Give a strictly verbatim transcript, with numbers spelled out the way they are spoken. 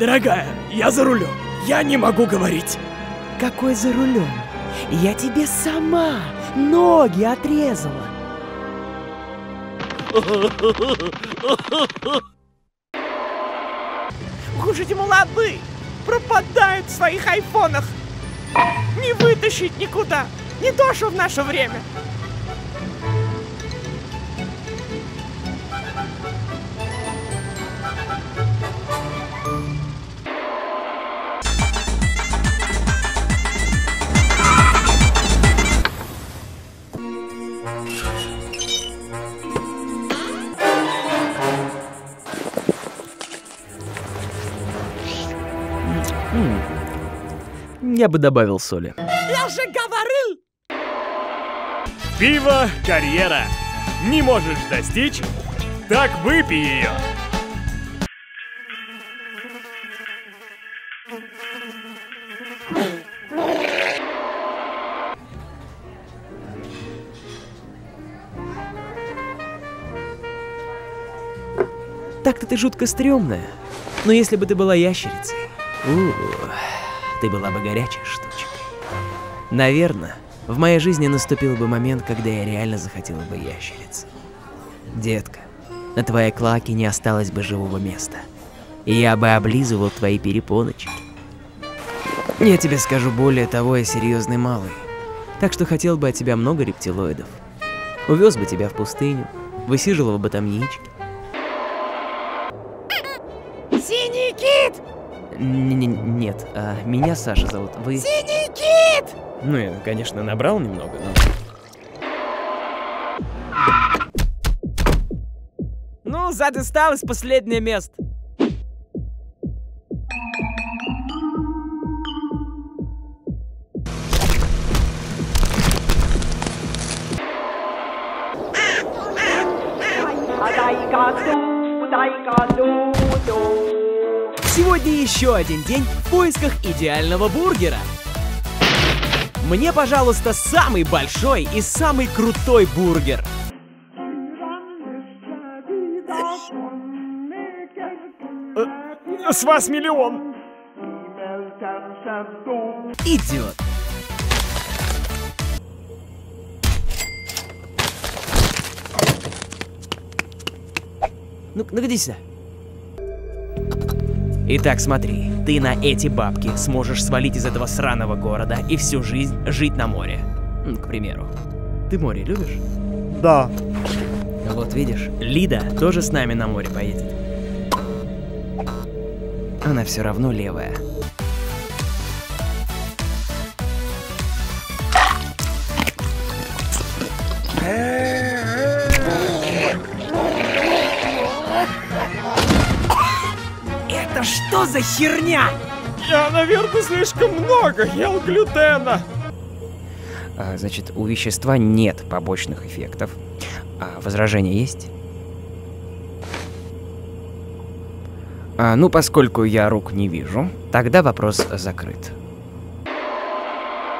Дорогая, я за рулем. Я не могу говорить. Какой за рулем? Я тебе сама ноги отрезала. Хуже молодые, пропадают в своих айфонах. Не вытащить никуда. Не то, что в наше время. Я бы добавил соли. Я же говорил! Пиво карьера. Не можешь достичь? Так выпей ее. Так-то ты жутко стрёмная. Но если бы ты была ящерицей... У-у-у. Ты была бы горячей штучкой. Наверное, в моей жизни наступил бы момент, когда я реально захотела бы ящерицы. Детка, на твоей клаке не осталось бы живого места. И я бы облизывал твои перепоночки. Я тебе скажу более того, я серьезный малый. Так что хотел бы от тебя много рептилоидов. Увез бы тебя в пустыню, высиживал бы там яички. Синий кит! Н- нет, а, меня Саша зовут, вы... Синий кит! Ну, я, конечно, набрал немного, но... Ну, сзади осталось последнее место. Сегодня еще один день в поисках идеального бургера. Мне, пожалуйста, самый большой и самый крутой бургер. С вас миллион. Идиот. Ну, ну, где сюда? Итак, смотри, ты на эти бабки сможешь свалить из этого сраного города и всю жизнь жить на море. Ну, к примеру. Ты море любишь? Да. Вот видишь, Лида тоже с нами на море поедет. Она все равно левая. Что за херня? Я, наверное, слишком много ел глютена. А, значит, у вещества нет побочных эффектов. А, возражения есть? А, ну, поскольку я рук не вижу, тогда вопрос закрыт.